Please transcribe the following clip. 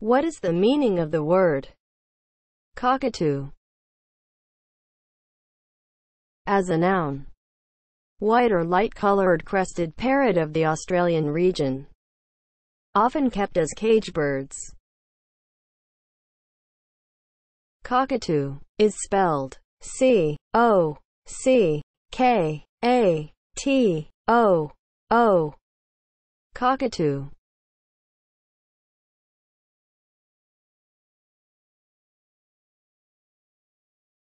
What is the meaning of the word cockatoo as a noun? White or light-colored crested parrot of the Australian region, often kept as cage birds. Cockatoo is spelled C-O-C-K-A-T-O-O. Cockatoo.